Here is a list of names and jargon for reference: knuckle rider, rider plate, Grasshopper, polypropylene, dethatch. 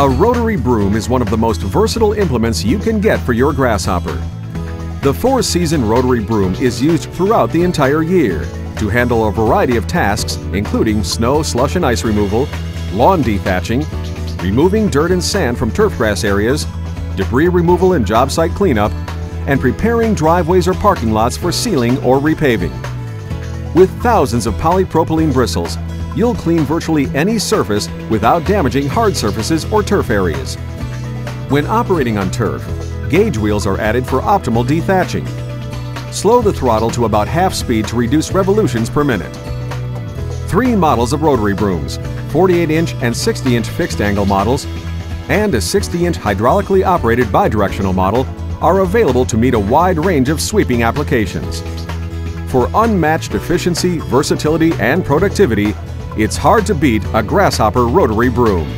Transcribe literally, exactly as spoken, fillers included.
A rotary broom is one of the most versatile implements you can get for your grasshopper. The four-season rotary broom is used throughout the entire year to handle a variety of tasks, including snow, slush and ice removal, lawn dethatching, removing dirt and sand from turfgrass areas, debris removal and job site cleanup, and preparing driveways or parking lots for sealing or repaving. With thousands of polypropylene bristles, you'll clean virtually any surface without damaging hard surfaces or turf areas. When operating on turf, gauge wheels are added for optimal dethatching. Slow the throttle to about half speed to reduce revolutions per minute. Three models of rotary brooms, forty-eight inch and sixty inch fixed angle models, and a sixty inch hydraulically operated bidirectional model are available to meet a wide range of sweeping applications. For unmatched efficiency, versatility, and productivity, it's hard to beat a Grasshopper rotary broom.